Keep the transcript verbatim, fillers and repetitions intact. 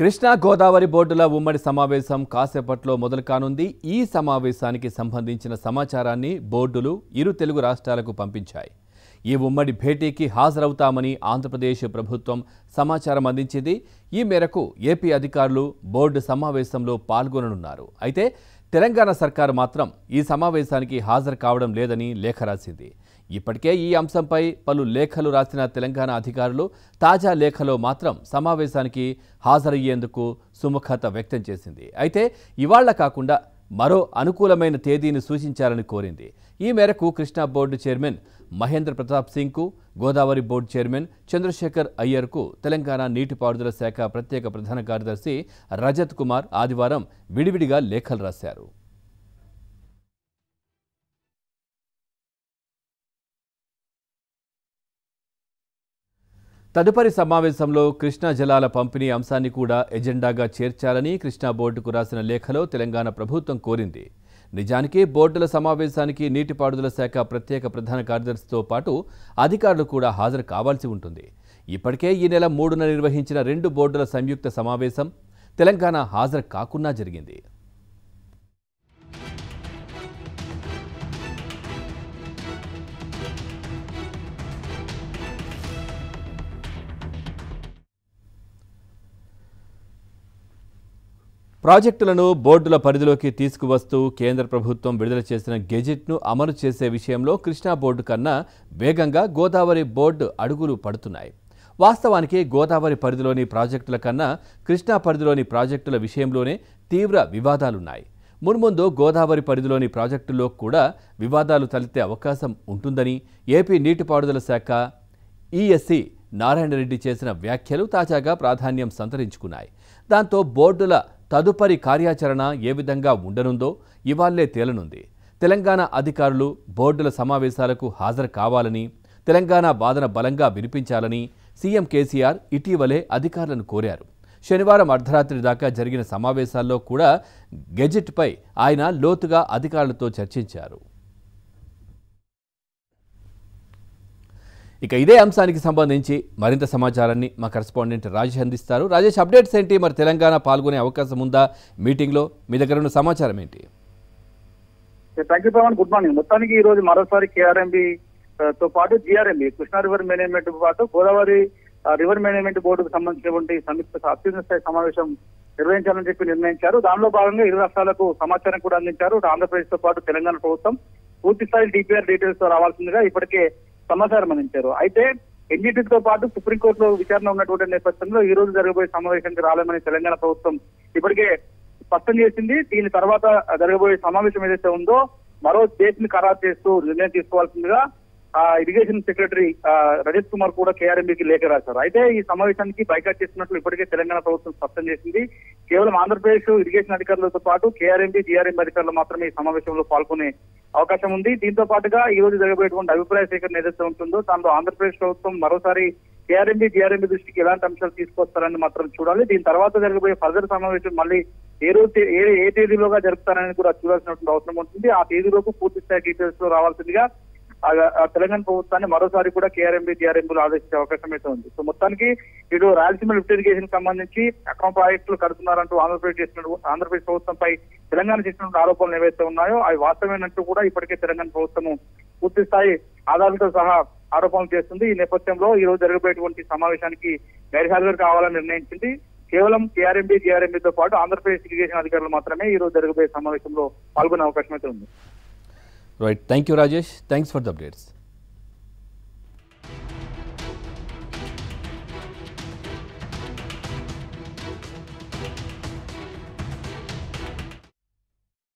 కృష్ణా గోదావరి బోర్డుల ఉమ్మడి సమావేశం కాసేపట్లో మొదలు కానుంది. ఈ సమావేశానికి సంబంధించిన సమాచారాన్ని బోర్డులు ఇరు తెలుగు రాష్ట్రాలకు పంపించాయి. ఈ ఉమ్మడి భేటీకి హాజరవుతామని ఆంధ్రప్రదేశ్ ప్రభుత్వం సమాచారం అందించింది. ఈ మేరకు ఏపీ అధికారులు బోర్డు సమావేశంలో పాల్గొననున్నారు. అయితే తెలంగాణ సర్కారు మాత్రం ఈ సమావేశానికి హాజరు కావడం లేదని లేఖ రాసింది. ఇప్పటికే ఈ అంశంపై పలు లేఖలు రాసిన తెలంగాణ అధికారులు తాజా లేఖలో మాత్రం సమావేశానికి హాజరయ్యేందుకు సుముఖత వ్యక్తం చేసింది. అయితే ఇవాళ కాకుండా మరో అనుకూలమైన తేదీని సూచించాలని కోరింది. ఈ మేరకు కృష్ణా బోర్డు చైర్మన్ మహేంద్ర ప్రతాప్ సింగ్కు, గోదావరి బోర్డు చైర్మన్ చంద్రశేఖర్ అయ్యర్కు తెలంగాణ నీటిపారుదల శాఖ ప్రత్యేక ప్రధాన కార్యదర్శి రజత్ కుమార్ ఆదివారం విడివిడిగా లేఖలు రాశారు. తదుపరి సమావేశంలో కృష్ణా జలాల పంపిణీ అంశాన్ని కూడా ఎజెండాగా చేర్చాలని కృష్ణా బోర్డుకు రాసిన లేఖలో తెలంగాణ ప్రభుత్వం కోరింది. నిజానికి బోర్డుల సమావేశానికి నీటిపారుదల శాఖ ప్రత్యేక ప్రధాన కార్యదర్శితో పాటు అధికారులు కూడా హాజరు కావాల్సి ఉంటుంది. ఇప్పటికే ఈ నెల మూడున నిర్వహించిన రెండు బోర్డుల సంయుక్త సమావేశం తెలంగాణ హాజరు కాకుండా జరిగింది. ప్రాజెక్టులను బోర్డుల పరిధిలోకి తీసుకువస్తూ కేంద్ర ప్రభుత్వం విడుదల చేసిన గెజిట్ను అమలు చేసే విషయంలో కృష్ణా బోర్డు కన్నా వేగంగా గోదావరి బోర్డు అడుగులు పడుతున్నాయి. వాస్తవానికి గోదావరి పరిధిలోని ప్రాజెక్టుల కన్నా కృష్ణా పరిధిలోని ప్రాజెక్టుల విషయంలోనే తీవ్ర వివాదాలున్నాయి. మున్ముందు గోదావరి పరిధిలోని ప్రాజెక్టుల్లో కూడా వివాదాలు తలెత్తే అవకాశం ఉంటుందని ఏపీ నీటిపారుదల శాఖ ఈఎస్సి నారాయణరెడ్డి చేసిన వ్యాఖ్యలు తాజాగా ప్రాధాన్యం సంతరించుకున్నాయి. దాంతో బోర్డుల తదుపరి కార్యాచరణ ఏ విధంగా ఉండనుందో ఇవాళ్లే తేలనుంది. తెలంగాణ అధికారులు బోర్డుల సమావేశాలకు హాజరు కావాలని, తెలంగాణ వాదన బలంగా వినిపించాలని సీఎం కేసీఆర్ ఇటీవలే అధికారులను కోరారు. శనివారం అర్ధరాత్రి దాకా జరిగిన సమావేశాల్లో కూడా గెజిట్పై ఆయన లోతుగా అధికారులతో చర్చించారు. ఇక ఇదే అంశానికి సంబంధించి మరింత సమాచారాన్ని మా కరెస్పాండెంట్ రాజేష్ అందిస్తారు. రాజేష్, అప్డేట్స్ ఏంటి? మరి తెలంగాణ పాల్గొనే అవకాశం ఉందా మీటింగ్లో? మీ దగ్గర ఉన్న సమాచారం ఏంటి? Thank you Pawan, good morning. మొత్తానికి ఈ రోజు మరోసారి కేఆర్ఎంబి తో పాటు జిఆర్ఎంబి, కృష్ణా రివర్ మేనేజ్మెంట్ పాటు గోదావరి రివర్ మేనేజ్మెంట్ బోర్డుకు సంబంధించినటువంటి సంయుక్త అత్యున్నత స్థాయి సమావేశం నిర్వహించాలని చెప్పి నిర్ణయించారు. దానిలో భాగంగా ఇరు రాష్ట్రాలకు సమాచారం కూడా అందించారు. ఆంధ్రప్రదేశ్ తో పాటు తెలంగాణ ప్రభుత్వం పూర్తి స్థాయి డిపిఆర్ డీటెయిల్స్ రావాల్సిందిగా ఇప్పటికే సమాచారం అందించారు. అయితే ఎన్జీటీతో పాటు సుప్రీంకోర్టులో విచారణ ఉన్నటువంటి నేపథ్యంలో ఈ రోజు జరగబోయే సమావేశానికి రాలేమని తెలంగాణ ప్రభుత్వం ఇప్పటికే స్పష్టం చేసింది. దీని తర్వాత జరగబోయే సమావేశం ఏదైతే ఉందో మరో డేట్ ని ఖరారు చేస్తూ నిర్ణయం తీసుకోవాల్సిందిగా ఇరిగేషన్ సెక్రటరీ రజత్ కుమార్ కూడా కేఆర్ఎంబీకి లేఖ రాశారు. అయితే ఈ సమావేశానికి బైకాట్ చేస్తున్నట్లు ఇప్పటికే తెలంగాణ ప్రభుత్వం స్పష్టం చేసింది. కేవలం ఆంధ్రప్రదేశ్ ఇరిగేషన్ అధికారులతో పాటు కేఆర్ఎంబీ, జిఆర్ఎంబీ అధికారులు మాత్రమే ఈ సమావేశంలో పాల్గొనే అవకాశం ఉంది. దీంతో పాటుగా ఈ రోజు జరగబోయేటువంటి అభిప్రాయ సేకరణ ఏదైతే ఉంటుందో దాంట్లో ఆంధ్రప్రదేశ్ ప్రభుత్వం మరోసారి కేఆర్ఎంబీ, జిఆర్ఎంబీ దృష్టికి ఎలాంటి అంశాలు తీసుకొస్తారని మాత్రం చూడాలి. దీని తర్వాత జరగబోయే ఫర్దర్ సమావేశం మళ్ళీ ఏ రోజు ఏ తేదీలోగా జరుపుతారని కూడా చూడాల్సినటువంటి అవసరం ఉంటుంది. ఆ తేదీలోపు పూర్తి స్థాయి డీటెయిల్స్ లో రావాల్సిందిగా తెలంగాణ ప్రభుత్వాన్ని మరోసారి కూడా కేఆర్ఎంబీ, జిఆర్ఎంబీలు ఆదేశించే అవకాశం అయితే ఉంది. సో మొత్తానికి ఇటు రాయలసీమ లిఫ్ట్ ఇరిగేషన్ సంబంధించి అక్రమ ప్రాజెక్టులు కడుతున్నారంటూ ఆంధ్రప్రదేశ్ చేసిన ఆంధ్రప్రదేశ్ ప్రభుత్వంపై తెలంగాణ చేసినటువంటి ఆరోపణలు ఏవైతే ఉన్నాయో అవి వాస్తవమేనంటూ కూడా ఇప్పటికే తెలంగాణ ప్రభుత్వము పూర్తి స్థాయి ఆధారాలతో సహా ఆరోపణలు చేస్తుంది. ఈ నేపథ్యంలో ఈ రోజు జరగబోయేటువంటి సమావేశానికి గైర్హాజరు కావాలని నిర్ణయించింది. కేవలం కేఆర్ఎంబీ, జిఆర్ఎంబీతో పాటు ఆంధ్రప్రదేశ్ ఇరిగేషన్ అధికారులు మాత్రమే ఈ రోజు జరగబోయే సమావేశంలో పాల్గొనే అవకాశం అయితే ఉంది. Right. Thank you, Rajesh. Thanks for the updates.